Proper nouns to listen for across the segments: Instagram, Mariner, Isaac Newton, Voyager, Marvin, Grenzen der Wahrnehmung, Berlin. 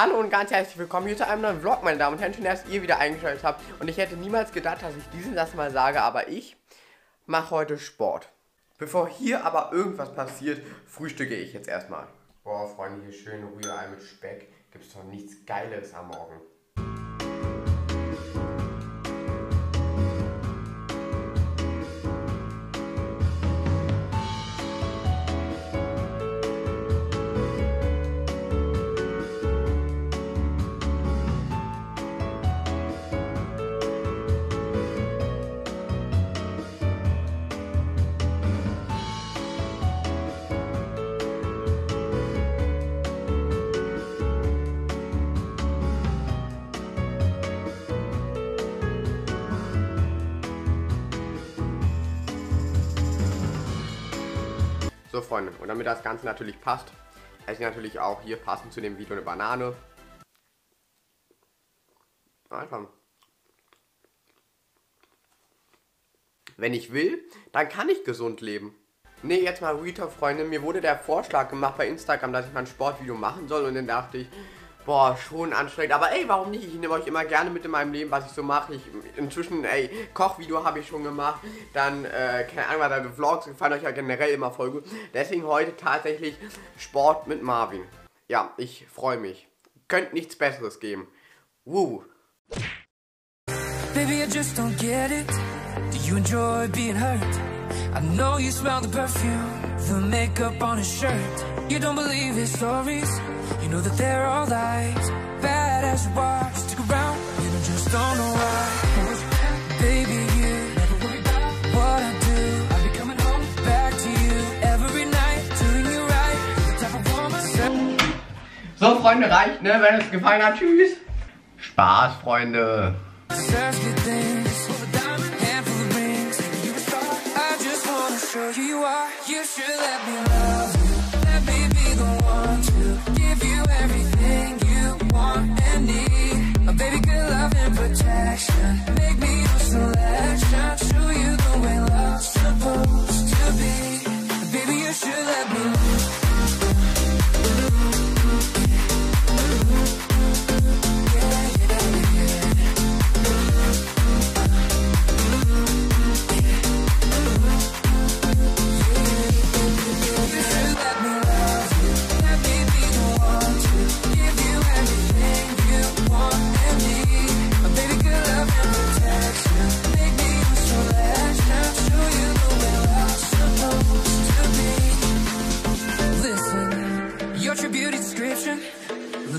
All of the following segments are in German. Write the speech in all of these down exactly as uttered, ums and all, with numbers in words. Hallo und ganz herzlich willkommen hier zu einem neuen Vlog, meine Damen und Herren. Schön, dass ihr wieder eingeschaltet habt. Und ich hätte niemals gedacht, dass ich diesen das mal sage, aber ich mache heute Sport. Bevor hier aber irgendwas passiert, frühstücke ich jetzt erstmal. Boah, Freunde, hier schön Rührei mit Speck. Gibt's doch nichts Geiles am Morgen. So, Freunde, und damit das Ganze natürlich passt, esse ich natürlich auch hier passend zu dem Video eine Banane. Einfach. Wenn ich will, dann kann ich gesund leben. Ne, jetzt mal Rita, Freunde, mir wurde der Vorschlag gemacht bei Instagram, dass ich mal ein Sportvideo machen soll, und dann dachte ich, boah, schon anstrengend, aber ey, warum nicht? Ich nehme euch immer gerne mit in meinem Leben, was ich so mache. Ich, inzwischen, ey, Kochvideo habe ich schon gemacht, dann, äh, keine Ahnung, meine Vlogs gefallen euch ja generell immer voll gut. Deswegen heute tatsächlich Sport mit Marvin. Ja, ich freue mich. Könnt nichts Besseres geben. Woo! Baby, I just don't get it. Do you enjoy being hurt? I know you smell the perfume, the makeup on his shirt. You don't believe his stories. You know that they're all lies, bad as you are. Stick around, you just don't know why. Baby, you never worry about what I do. I'll be coming home back to you every night, doing you right. You're the type of woman. So, Freunde, reicht, ne? Wenn es gefallen hat, tschüss. Spaß, Freunde.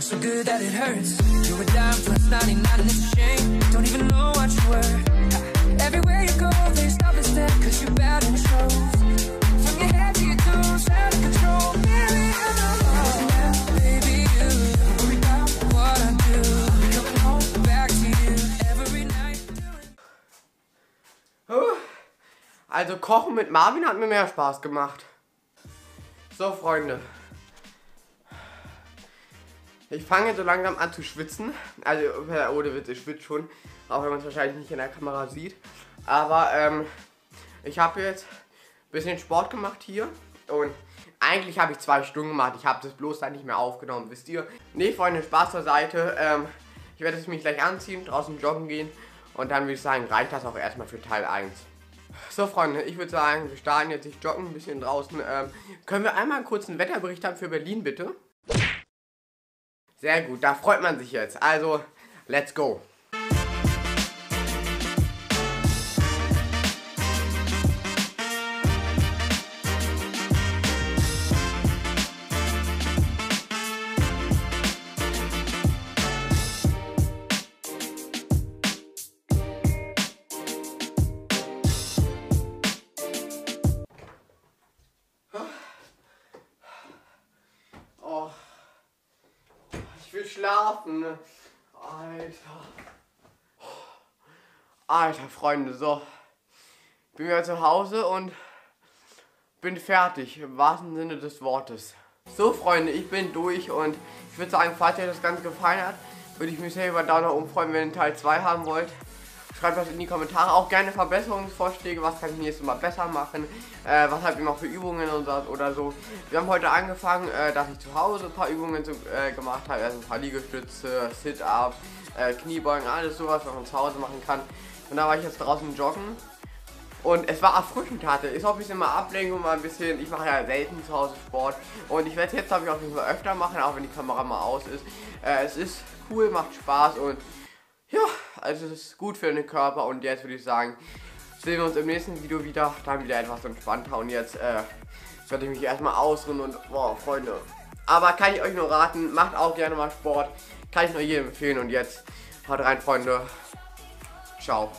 So good that it hurts. You were down plus ninety-nine and it's a shame. Don't even know what you were. Everywhere you go, they stop and stare, cause you're bad and shows. From your head to your toes, out of control. Baby, I know. Baby, you never worry about what I do. I'll be coming home back to you every night. Huh. Also Kochen mit Marvin hat mir mehr Spaß gemacht. So, Freunde. Ich fange so langsam an zu schwitzen, also ohne Witz, ich schwitze schon, auch wenn man es wahrscheinlich nicht in der Kamera sieht. Aber ähm, ich habe jetzt ein bisschen Sport gemacht hier und eigentlich habe ich zwei Stunden gemacht, ich habe das bloß dann nicht mehr aufgenommen, wisst ihr. Ne, Freunde, Spaß zur Seite, ähm, ich werde es mich gleich anziehen, draußen joggen gehen und dann würde ich sagen, reicht das auch erstmal für Teil eins. So, Freunde, ich würde sagen, wir starten jetzt, ich joggen ein bisschen draußen. Ähm, können wir einmal kurz einen Wetterbericht haben für Berlin, bitte? Sehr gut, da freut man sich jetzt. Also, let's go. Oh. Ich will schlafen. Alter. Alter, Freunde, so. Bin wieder zu Hause und bin fertig, im wahrsten Sinne des Wortes. So, Freunde, ich bin durch und ich würde sagen, falls euch das Ganze gefallen hat, würde ich mich sehr über Daumen nach oben freuen, wenn ihr Teil zwei haben wollt. Schreibt was in die Kommentare, auch gerne Verbesserungsvorschläge, was kann ich nächstes Mal besser machen, äh, was habt ihr noch für Übungen und so, oder so. Wir haben heute angefangen, äh, dass ich zu Hause ein paar Übungen zu, äh, gemacht habe, also ein paar Liegestütze, Sit-Up, äh, Kniebeugen, alles sowas, was man zu Hause machen kann. Und da war ich jetzt draußen joggen und es war erfrischend. Hatte ich auch ein bisschen mal Ablenkung, mal ein bisschen, ich mache ja selten zu Hause Sport und ich werde jetzt, glaube ich, auf jeden Fall öfter machen, auch wenn die Kamera mal aus ist. Äh, es ist cool, macht Spaß und ja, also es ist gut für den Körper und jetzt würde ich sagen, sehen wir uns im nächsten Video wieder, dann wieder etwas entspannter und jetzt äh, werde ich mich erstmal ausruhen und boah, Freunde. Aber kann ich euch nur raten, macht auch gerne mal Sport, kann ich nur jedem empfehlen und jetzt haut rein, Freunde, ciao.